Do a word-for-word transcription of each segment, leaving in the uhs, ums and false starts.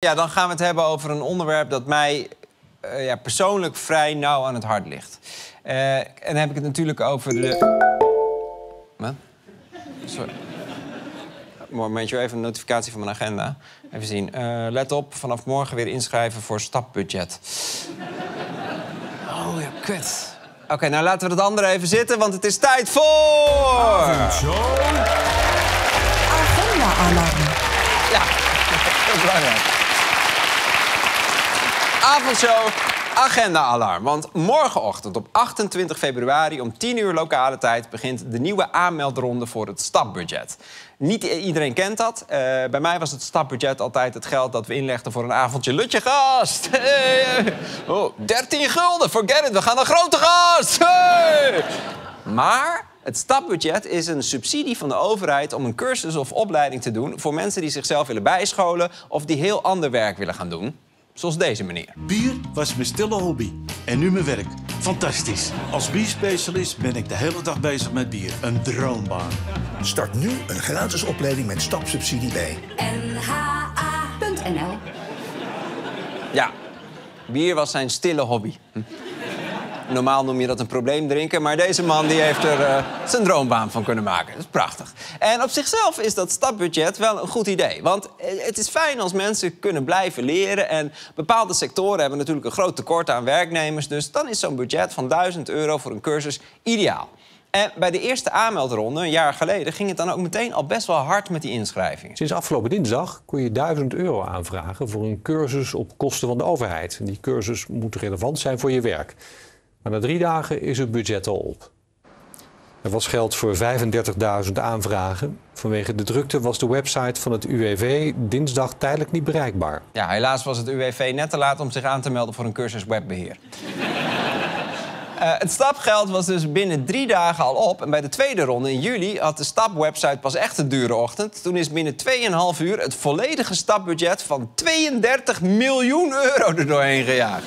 Ja, dan gaan we het hebben over een onderwerp dat mij uh, ja, persoonlijk vrij nauw aan het hart ligt. Uh, en dan heb ik het natuurlijk over de... Wat? Sorry. Momentje, even een notificatie van mijn agenda. Even zien. Uh, let op, vanaf morgen weer inschrijven voor STAP-budget. Oh, ja, kut. Oké, okay, nou laten we dat andere even zitten, want het is tijd voor... Agenda-alarm. Ja, heel belangrijk. Avondshow, agenda-alarm. Want morgenochtend op achtentwintig februari om tien uur lokale tijd... begint de nieuwe aanmeldronde voor het STAP-budget. Niet iedereen kent dat. Uh, bij mij was het STAP-budget altijd het geld dat we inlegden voor een avondje lutje gast. Hey. Oh, dertien gulden, forget it, we gaan naar grote gast. Hey. Maar... het STAP-budget is een subsidie van de overheid om een cursus of opleiding te doen... voor mensen die zichzelf willen bijscholen of die heel ander werk willen gaan doen. Zoals deze meneer. Bier was mijn stille hobby. En nu mijn werk. Fantastisch. Als bierspecialist ben ik de hele dag bezig met bier. Een droombaan. Start nu een gratis opleiding met STAP-subsidie bij N H A punt N L. Ja, bier was zijn stille hobby. Hm. Normaal noem je dat een probleem drinken, maar deze man die heeft er uh, zijn droombaan van kunnen maken. Dat is prachtig. En op zichzelf is dat STAP-budget wel een goed idee. Want het is fijn als mensen kunnen blijven leren. En bepaalde sectoren hebben natuurlijk een groot tekort aan werknemers. Dus dan is zo'n budget van duizend euro voor een cursus ideaal. En bij de eerste aanmeldronde, een jaar geleden, ging het dan ook meteen al best wel hard met die inschrijvingen. Sinds afgelopen dinsdag kon je duizend euro aanvragen voor een cursus op kosten van de overheid. En die cursus moet relevant zijn voor je werk. Maar na drie dagen is het budget al op. Er was geld voor vijfendertigduizend aanvragen. Vanwege de drukte was de website van het U W V dinsdag tijdelijk niet bereikbaar. Ja, helaas was het U W V net te laat om zich aan te melden voor een cursus webbeheer. Uh, het STAP-geld was dus binnen drie dagen al op. En bij de tweede ronde in juli had de STAP-website pas echt een dure ochtend. Toen is binnen tweeënhalf uur het volledige STAP-budget van tweeëndertig miljoen euro er doorheen gejaagd.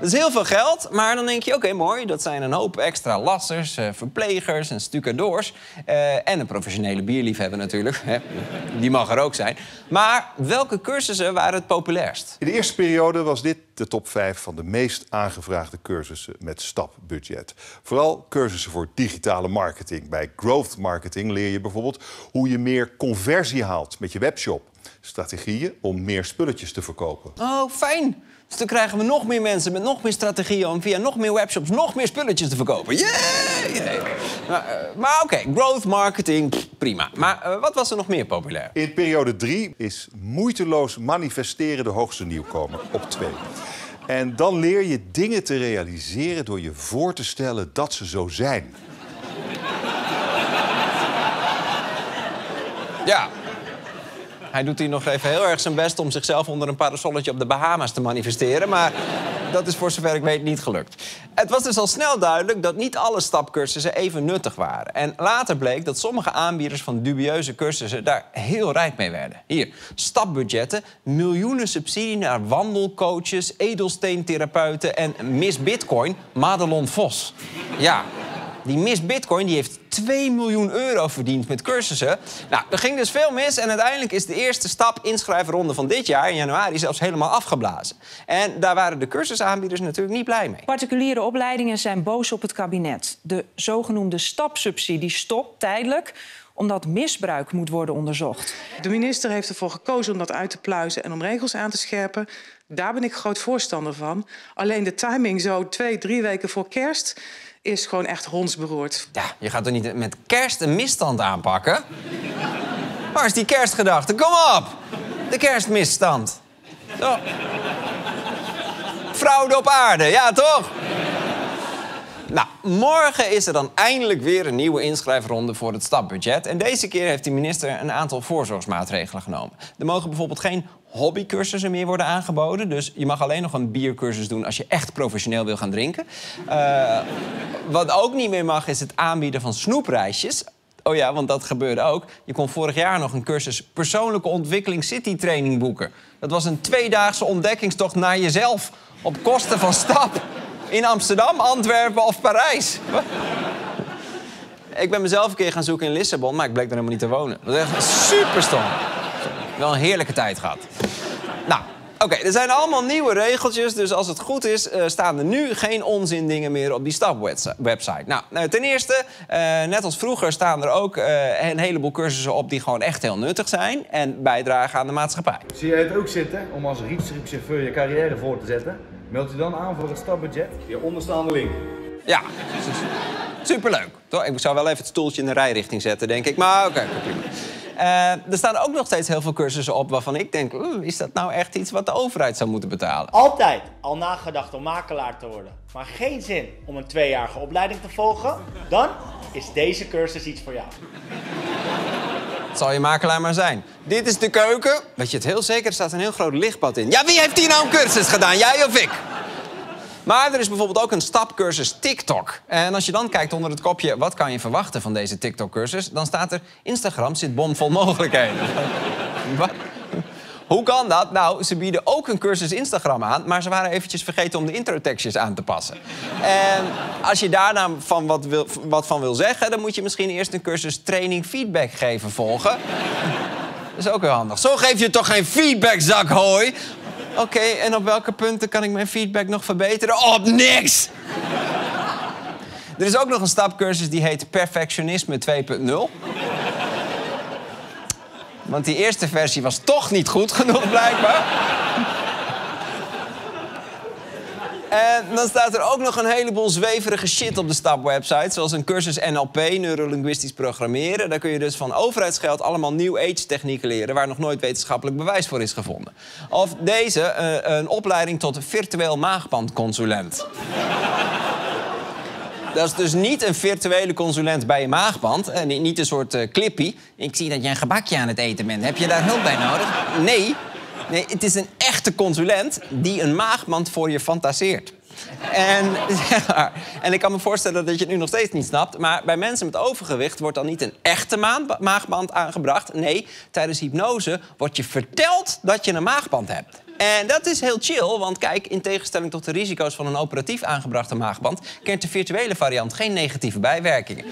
Dat is heel veel geld, maar dan denk je, oké, okay, mooi, dat zijn een hoop extra lassers, uh, verplegers en stucadoors. Uh, en een professionele bierliefhebber natuurlijk, die mag er ook zijn. Maar welke cursussen waren het populairst? In de eerste periode was dit de top vijf van de meest aangevraagde cursussen met STAP-budget. Vooral cursussen voor digitale marketing. Bij Growth Marketing leer je bijvoorbeeld hoe je meer conversie haalt met je webshop. Strategieën om meer spulletjes te verkopen. Oh, fijn! Dus dan krijgen we nog meer mensen met nog meer strategieën... om via nog meer webshops nog meer spulletjes te verkopen. Yay! Yeah! Maar, uh, maar oké, okay. Growth marketing, prima. Maar uh, wat was er nog meer populair? In periode drie is moeiteloos manifesteren de hoogste nieuwkomer op twee. En dan leer je dingen te realiseren door je voor te stellen dat ze zo zijn. Ja. Hij doet hier nog even heel erg zijn best om zichzelf onder een parasolletje op de Bahama's te manifesteren. Maar dat is voor zover ik weet niet gelukt. Het was dus al snel duidelijk dat niet alle STAP-cursussen even nuttig waren. En later bleek dat sommige aanbieders van dubieuze cursussen daar heel rijk mee werden. Hier, STAP-budgetten, miljoenen subsidie naar wandelcoaches, edelsteentherapeuten en Miss Bitcoin, Madelon Vos. Ja. Die Miss Bitcoin die heeft twee miljoen euro verdiend met cursussen. Nou, er ging dus veel mis en uiteindelijk is de eerste stap inschrijfronde van dit jaar in januari zelfs helemaal afgeblazen. En daar waren de cursusaanbieders natuurlijk niet blij mee. Particuliere opleidingen zijn boos op het kabinet. De zogenoemde STAP-subsidie stopt tijdelijk omdat misbruik moet worden onderzocht. De minister heeft ervoor gekozen om dat uit te pluizen en om regels aan te scherpen. Daar ben ik groot voorstander van. Alleen de timing zo twee, drie weken voor kerst... is gewoon echt hondsberoerd. Ja, je gaat toch niet met kerst een misstand aanpakken? Waar is die kerstgedachte? Kom op! De kerstmisstand. Zo. Fraude op aarde, ja toch? Nou, morgen is er dan eindelijk weer een nieuwe inschrijfronde voor het STAP-budget. En deze keer heeft de minister een aantal voorzorgsmaatregelen genomen. Er mogen bijvoorbeeld geen hobbycursussen meer worden aangeboden. Dus je mag alleen nog een biercursus doen als je echt professioneel wil gaan drinken. Uh, wat ook niet meer mag is het aanbieden van snoepreisjes. Oh ja, want dat gebeurde ook. Je kon vorig jaar nog een cursus persoonlijke ontwikkeling city training boeken. Dat was een tweedaagse ontdekkingstocht naar jezelf op kosten van STAP. In Amsterdam, Antwerpen of Parijs. Ik ben mezelf een keer gaan zoeken in Lissabon, maar ik bleek er helemaal niet te wonen. Dat is echt super stom. Wel een heerlijke tijd gehad. Nou, oké, okay, er zijn allemaal nieuwe regeltjes. Dus als het goed is, uh, staan er nu geen onzin dingen meer op die STAP-website. Nou, uh, ten eerste, uh, net als vroeger staan er ook uh, een heleboel cursussen op die gewoon echt heel nuttig zijn. En bijdragen aan de maatschappij. Zie jij het ook zitten om als rietschipchauffeur je carrière voor te zetten? Meld je dan aan voor het STAP-budget? Je onderstaande link. Ja, superleuk. Toch? Ik zou wel even het stoeltje in de rijrichting zetten, denk ik. Maar oké, okay, prima. Uh, er staan ook nog steeds heel veel cursussen op waarvan ik denk... Uh, is dat nou echt iets wat de overheid zou moeten betalen? Altijd al nagedacht om makelaar te worden, maar geen zin om een tweejarige opleiding te volgen? Dan is deze cursus iets voor jou. Het zal je makelaar maar zijn. Dit is de keuken. Weet je het heel zeker? Er staat een heel groot lichtpad in. Ja, wie heeft hier nou een cursus gedaan? Jij of ik? Maar er is bijvoorbeeld ook een stapcursus TikTok. En als je dan kijkt onder het kopje, wat kan je verwachten van deze TikTok-cursus? Dan staat er, Instagram zit bomvol mogelijkheden. Wat? Hoe kan dat? Nou, ze bieden ook een cursus Instagram aan, maar ze waren eventjes vergeten om de introtekstjes aan te passen. En als je daar nou van wat, wil, wat van wil zeggen, dan moet je misschien eerst een cursus training feedback geven volgen. Dat is ook heel handig. Zo geef je toch geen feedback, zak hooi? Oké, okay, en op welke punten kan ik mijn feedback nog verbeteren? Op niks! Er is ook nog een stapcursus die heet Perfectionisme twee punt nul. Want die eerste versie was toch niet goed genoeg, blijkbaar. En dan staat er ook nog een heleboel zweverige shit op de STAP-website. Zoals een cursus N L P, Neurolinguistisch Programmeren. Daar kun je dus van overheidsgeld allemaal New Age-technieken leren... waar nog nooit wetenschappelijk bewijs voor is gevonden. Of deze, uh, een opleiding tot virtueel maagbandconsulent. Dat is dus niet een virtuele consulent bij je maagband. Eh, niet een soort uh, clippie. Ik zie dat jij een gebakje aan het eten bent. Heb je daar hulp bij nodig? Nee. Nee, het is een echte consulent die een maagband voor je fantaseert. En, ja, en ik kan me voorstellen dat je het nu nog steeds niet snapt... maar bij mensen met overgewicht wordt dan niet een echte maagband aangebracht. Nee, tijdens hypnose wordt je verteld dat je een maagband hebt. En dat is heel chill, want kijk, in tegenstelling tot de risico's van een operatief aangebrachte maagband... kent de virtuele variant geen negatieve bijwerkingen.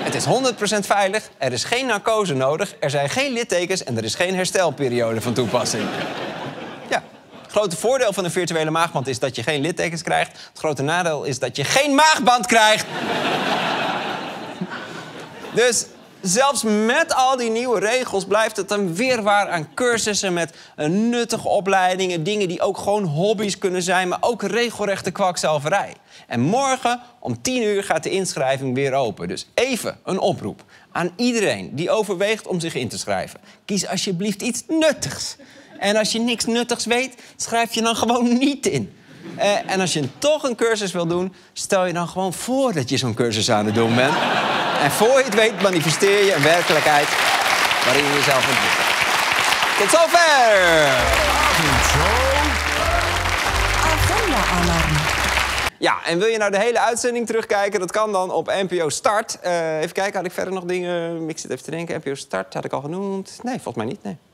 Het is honderd procent veilig, er is geen narcose nodig, er zijn geen littekens... en er is geen herstelperiode van toepassing. Ja. Het grote voordeel van een virtuele maagband is dat je geen littekens krijgt. Het grote nadeel is dat je geen maagband krijgt. Dus... zelfs met al die nieuwe regels blijft het een wirwar aan cursussen met nuttige opleidingen. Dingen die ook gewoon hobby's kunnen zijn, maar ook regelrechte kwakzalverij. En morgen om tien uur gaat de inschrijving weer open. Dus even een oproep aan iedereen die overweegt om zich in te schrijven. Kies alsjeblieft iets nuttigs. En als je niks nuttigs weet, schrijf je dan gewoon niet in. Uh, en als je toch een cursus wil doen, stel je dan gewoon voor dat je zo'n cursus aan het doen bent. En voor je het weet manifesteer je een werkelijkheid waarin je jezelf ontwikkelt. Tot zover! Ja, en wil je nou de hele uitzending terugkijken? Dat kan dan op N P O Start. Uh, even kijken, had ik verder nog dingen? Ik zit even te denken. N P O Start had ik al genoemd. Nee, volgens mij niet, nee.